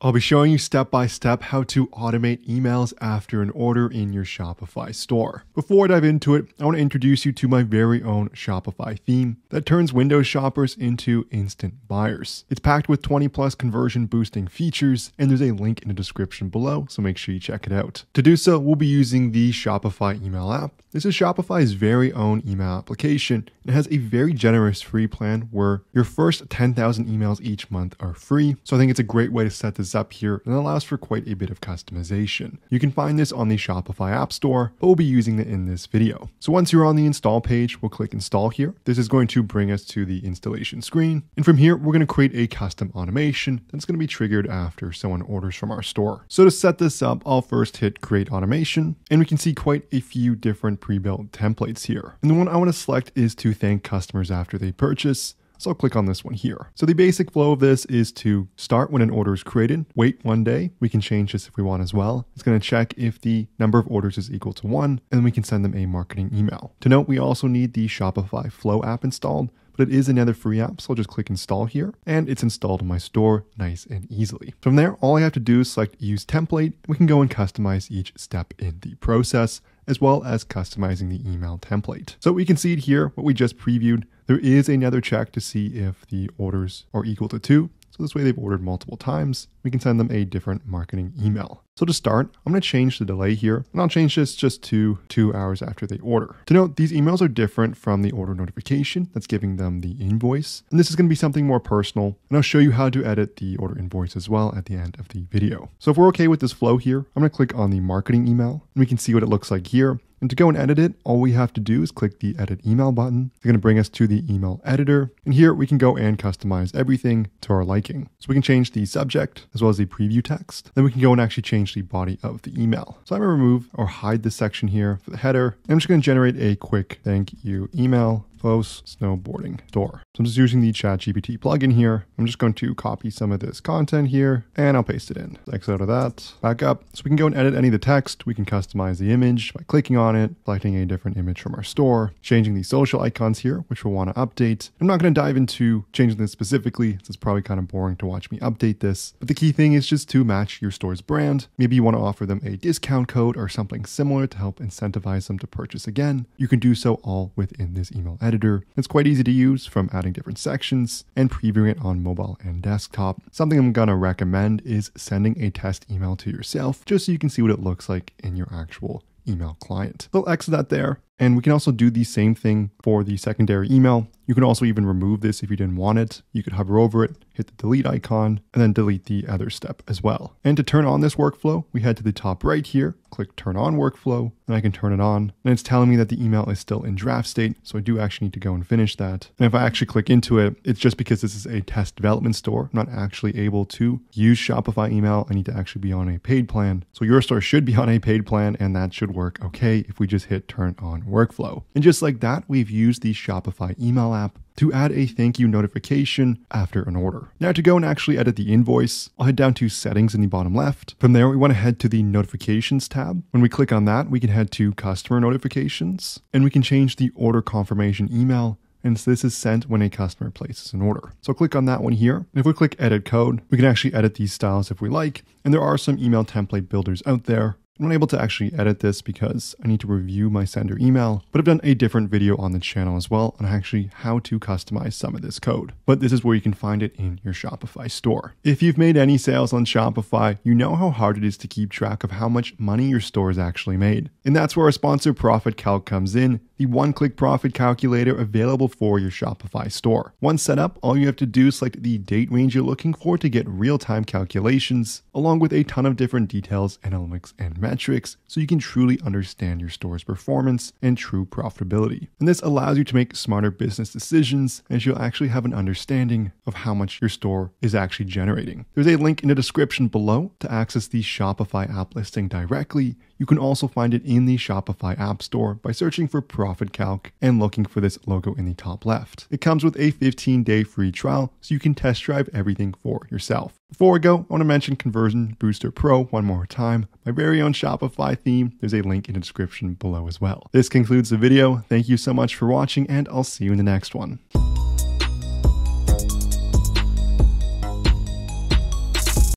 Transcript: I'll be showing you step-by-step how to automate emails after an order in your Shopify store. Before I dive into it, I want to introduce you to my very own Shopify theme that turns Windows shoppers into instant buyers. It's packed with 20+ conversion boosting features, and there's a link in the description below, so make sure you check it out. To do so, we'll be using the Shopify email app. This is Shopify's very own email application. It has a very generous free plan where your first 10,000 emails each month are free, so I think it's a great way to set this up here, and allows for quite a bit of customization. You can find this on the Shopify App Store, but we'll be using it in this video. So once you're on the install page, we'll click install here. This is going to bring us to the installation screen. And from here, we're going to create a custom automation that's going to be triggered after someone orders from our store. So to set this up, I'll first hit create automation, and we can see quite a few different pre-built templates here. And the one I want to select is to thank customers after they purchase. So I'll click on this one here. So the basic flow of this is to start when an order is created, wait 1 day. We can change this if we want as well. It's going to check if the number of orders is equal to 1, and then we can send them a marketing email. To note, we also need the Shopify Flow app installed, but it is another free app, so I'll just click install here, and it's installed in my store nice and easily. From there, all I have to do is select use template. We can go and customize each step in the process, as well as customizing the email template. So we can see it here, what we just previewed. There is another check to see if the orders are equal to 2. So this way they've ordered multiple times. We can send them a different marketing email. So to start, I'm going to change the delay here, and I'll change this just to 2 hours after they order. To note, these emails are different from the order notification that's giving them the invoice. And this is going to be something more personal, and I'll show you how to edit the order invoice as well at the end of the video. So if we're okay with this flow here, I'm going to click on the marketing email, and we can see what it looks like here. And to go and edit it, all we have to do is click the edit email button. It's going to bring us to the email editor. And here we can go and customize everything to our liking. So we can change the subject as well as the preview text. Then we can go and actually change the body of the email. So I'm going to remove or hide this section here for the header. And I'm just going to generate a quick thank you email. Close snowboarding store. So I'm just using the ChatGPT plugin here. I'm just going to copy some of this content here, and I'll paste it in. Exit out of that, back up. So we can go and edit any of the text. We can customize the image by clicking on it, selecting a different image from our store, changing the social icons here, which we'll want to update. I'm not going to dive into changing this specifically, since it's probably kind of boring to watch me update this. But the key thing is just to match your store's brand. Maybe you want to offer them a discount code or something similar to help incentivize them to purchase again. You can do so all within this email editor. It's quite easy to use, from adding different sections and previewing it on mobile and desktop. Something I'm going to recommend is sending a test email to yourself, just so you can see what it looks like in your actual email client. So I'll exit that there. And we can also do the same thing for the secondary email. You can also even remove this if you didn't want it. You could hover over it, hit the delete icon, and then delete the other step as well. And to turn on this workflow, we head to the top right here, click turn on workflow, and I can turn it on. And it's telling me that the email is still in draft state, so I do actually need to go and finish that. And if I actually click into it, it's just because this is a test development store. I'm not actually able to use Shopify email. I need to actually be on a paid plan. So your store should be on a paid plan, and that should work okay if we just hit turn on workflow. And just like that, we've used the Shopify email app to add a thank you notification after an order. Now to go and actually edit the invoice, I'll head down to settings in the bottom left. From there, we want to head to the notifications tab. When we click on that, we can head to customer notifications, and we can change the order confirmation email. And so this is sent when a customer places an order. So click on that one here. And if we click edit code, we can actually edit these styles if we like. And there are some email template builders out there. I'm not able to actually edit this because I need to review my sender email, but I've done a different video on the channel as well on actually how to customize some of this code. But this is where you can find it in your Shopify store. If you've made any sales on Shopify, you know how hard it is to keep track of how much money your store has actually made. And that's where our sponsor Profit Calc comes in, the one-click profit calculator available for your Shopify store. Once set up, all you have to do is select the date range you're looking for to get real-time calculations, along with a ton of different details, analytics, and metrics, so you can truly understand your store's performance and true profitability. And this allows you to make smarter business decisions, and you'll actually have an understanding of how much your store is actually generating. There's a link in the description below to access the Shopify app listing directly. You can also find it in the Shopify App Store by searching for Profit Calc and looking for this logo in the top left. It comes with a 15-day free trial, so you can test drive everything for yourself. Before I go, I want to mention Conversion Booster Pro one more time, my very own Shopify theme. There's a link in the description below as well. This concludes the video. Thank you so much for watching, and I'll see you in the next one.